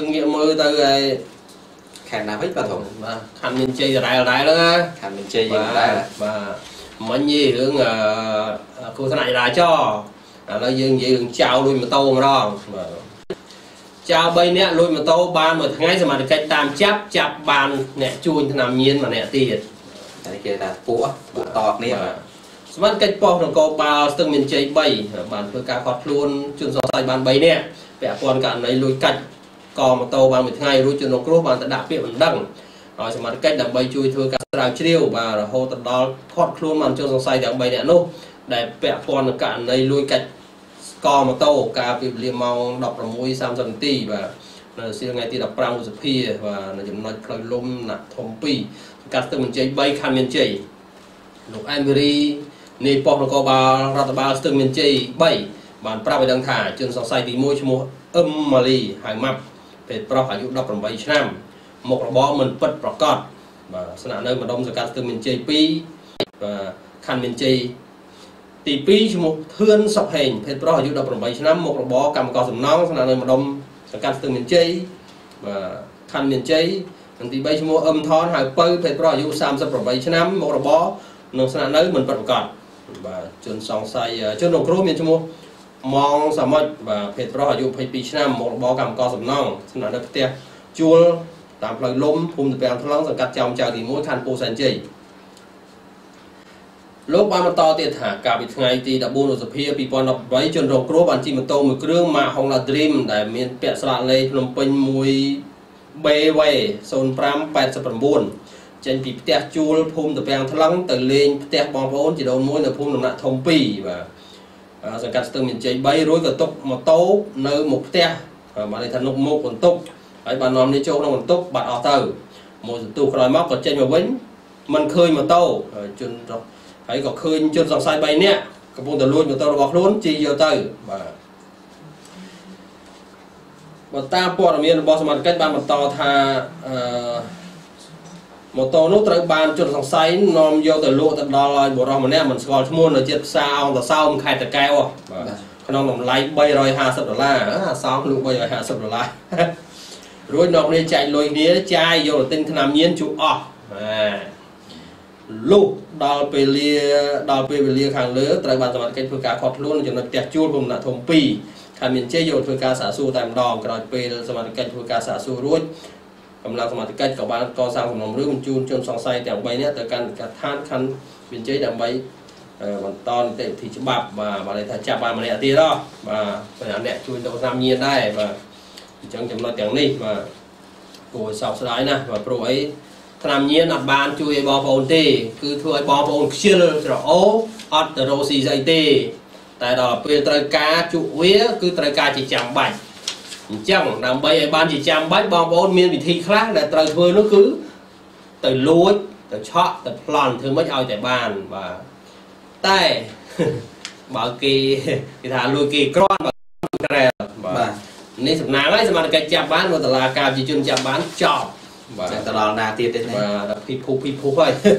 Nghĩa mưa từ khán nào hết bà thủng khăn mình chi đại đó khăn mình chi và mình gì hướng cô thế này là cho nó dương gì hướng chào lui mà tô mà đó chào bây nè lui mà tô ban một ngày rồi mà được cách tam chắp chắp ban nè chui làm nhiên mà nè tiền cái kia là của tọt nè mất cách po thằng cô bao từng mình chơi bay bàn phơi cá cọt luôn chuyên so sánh bàn bay nè vẽ con cạn lấy lui cạch còn một tàu bàn một ngày luôn chuyên đồng cướp bàn đã đạp bịa bàn đằng rồi mà cách đầm bay chui thưa cá rào chiêu và hô tận đó cọt luôn bàn chuyên so sánh đầm bay nè nô để vẽ con cạn lấy lui cạch còn một tàu cá bị liềm màu đọc là mũi sam dần tì và xin ngày tì đọc prang một phi và nó giống nói lời lôm nặng thom pi cá từng mình chơi bay khăn mình chơi lục Emery nên bỏ nó có ba ra ba từng miền chơi bảy bàn pra về đằng thả trường sòng say thì môi cho môi âm mà lì hàng mập về pra phải dụng đọc làm bảy năm một là bó mình bật bỏ cọt và sẵn nơi mà đông giờ cả từng miền chơi pi và khăn miền chơi thì pi cho một thươn sọc hình về pra phải dụng đọc làm bảy năm một là bó cầm cò sầm nón sẵn nơi mà đông giờ cả từng miền chơi và khăn miền chơi thì bây cho môi âm thon hai pơ về pra phải dụng sam sập làm bảy năm một là bó nông sẵn nơi mình bật cọt và chuyên sòng say chuyên đồng cướp miền Trung Quốc mong sắm mật và phê pro hữu phê pi năm một bó cầm co sầm nong xin nói được tiếp chua tạm lời lôm phun từ bèn thăng sầm cắt trong chào thì mỗi than po san chỉ lúc ba mặt to tiệt thả cả bị ngày thì đã buôn được sập hia pi pon đập váy chuyên đồng cướp bản chi mặt to một kêu mà hong là dream để miền bẹt sàn lê lồng pin mùi bê vây sơn pram bẹt sầm buồn trên bị tẹt chua phun từ bèn thăng từ lên tẹt bom vốn chỉ đầu mũi là phun đồng nặng thom pi và sản cắt từng miền chơi bay rối cả tốc một tố nơi một te mà đây thành nục một còn tốc ấy bà nòm đi châu nó còn tốc bạn ở từ một tụ loài móc còn trên mà bính mình khơi mà tàu chuyên ấy có khơi chuyên dòng sai bay nè các buôn từ luôn mà tàu bọc luôn chi giờ từ và ta bỏ ở miền bỏ sản cách ban một tàu tha một tàu nút tới ban chuyên dòng sai nòm vô từ lụa từ đo lại bộ rò mà nè mình còn mua là chiếc sao ông khai từ cao không làm lái bay rồi $50 sao lụa bay rồi $50 rồi nọ đi chạy lôi đĩa chai vô là tên làm nhiên chủ ọ lụp đào pê lia hàng lứa tới ban sản cách phơi cá cọt luôn cho nó đẹp chua cùng là thùng pì hàng miền chơi vô phơi cá xả su tạm đòn rồi pê sản cách phơi cá xả su luôn cầm làm sản cách các bạn co sang cùng rưỡi mình chun chun sòng say đằng bay nhé tới căn cả than khăn miền chơi đằng bay còn to thì chữ bạc và đây là chạm bàn mà nè tia đó và phải là nè chui đậu nam nhiên đây và chẳng chấm lo tiếng đi và của sọc sợi này và pro ấy nam nhiên là bàn chui bò phồn tê cứ thôi bò phồn xiên rồi ố ở rồi xì dây tê tại đó là trai cá trụ vía cứ trai cá chỉ chạm bạch chẳng làm bây ban chỉ chạm bách bò phồn miên bị thi khác là trai thôi nó cứ từ lúa từ chọ từ lòn thứ mới ao tại bàn và tay bảo kỳ thì thả lui kỳ con và nên sập nắng ấy mà cái chạm bán của là cà chỉ chun chạm bán chọt và ta là na tiền đấy và phi phu thôi